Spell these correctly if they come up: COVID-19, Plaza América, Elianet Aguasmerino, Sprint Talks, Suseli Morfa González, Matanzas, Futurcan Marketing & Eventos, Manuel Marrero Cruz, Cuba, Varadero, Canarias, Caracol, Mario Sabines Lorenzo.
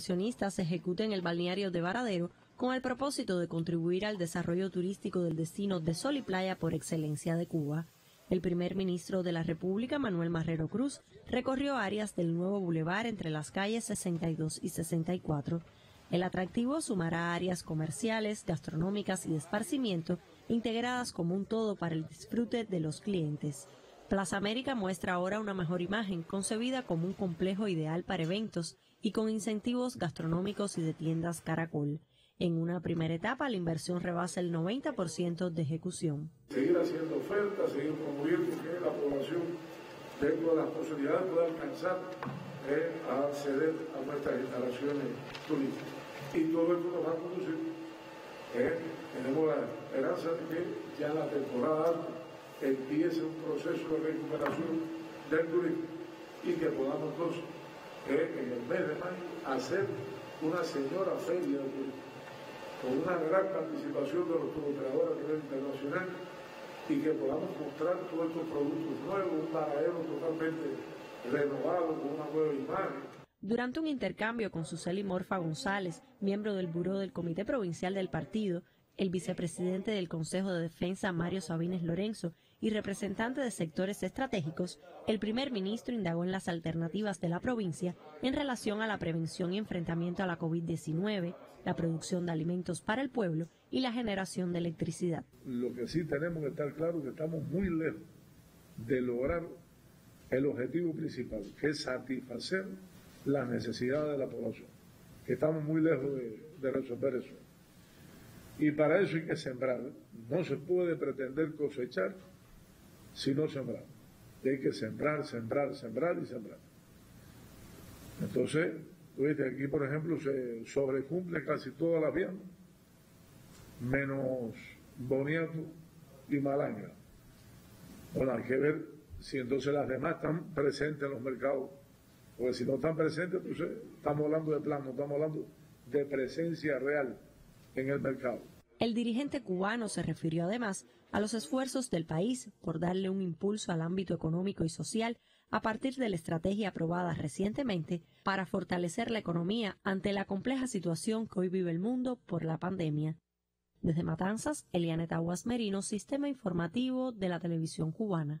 Se ejecuta en el balneario de Varadero con el propósito de contribuir al desarrollo turístico del destino de sol y playa por excelencia de Cuba. El primer ministro de la República, Manuel Marrero Cruz, recorrió áreas del nuevo bulevar entre las calles 62 y 64. El atractivo sumará áreas comerciales, gastronómicas y de esparcimiento integradas como un todo para el disfrute de los clientes. Plaza América muestra ahora una mejor imagen, concebida como un complejo ideal para eventos y con incentivos gastronómicos y de tiendas Caracol. En una primera etapa, la inversión rebasa el 90% de ejecución. Seguir haciendo ofertas, seguir promoviendo que la población, dentro de las posibilidades, pueda alcanzar a acceder a nuestras instalaciones turísticas. Y todo esto nos va a conducir. Tenemos la esperanza de que ya la temporada empiece un proceso de recuperación del turismo y que podamos entonces, en el mes de mayo, hacer una señora feria del turismo, con una gran participación de los turoperadores a nivel internacional, y que podamos mostrar todos estos productos nuevos, un Varadero totalmente renovado, con una nueva imagen. Durante un intercambio con Suseli Morfa González, miembro del Buró del Comité Provincial del Partido, el vicepresidente del Consejo de Defensa, Mario Sabines Lorenzo, y representante de sectores estratégicos, el primer ministro indagó en las alternativas de la provincia en relación a la prevención y enfrentamiento a la COVID-19, la producción de alimentos para el pueblo y la generación de electricidad. Lo que sí tenemos que estar claro es que estamos muy lejos de lograr el objetivo principal, que es satisfacer las necesidades de la población, que estamos muy lejos de resolver eso. Y para eso hay que sembrar. No se puede pretender cosechar si no sembramos. Hay que sembrar, sembrar, sembrar y sembrar. Entonces, ¿viste? Aquí, por ejemplo, se sobrecumple casi todas las viandas, menos boniato y malanga. Bueno, hay que ver si entonces las demás están presentes en los mercados. Porque si no están presentes, entonces estamos hablando de plano, estamos hablando de presencia real en el mercado. El dirigente cubano se refirió además a los esfuerzos del país por darle un impulso al ámbito económico y social a partir de la estrategia aprobada recientemente para fortalecer la economía ante la compleja situación que hoy vive el mundo por la pandemia. Desde Matanzas, Elianet Aguasmerino, Sistema Informativo de la Televisión Cubana.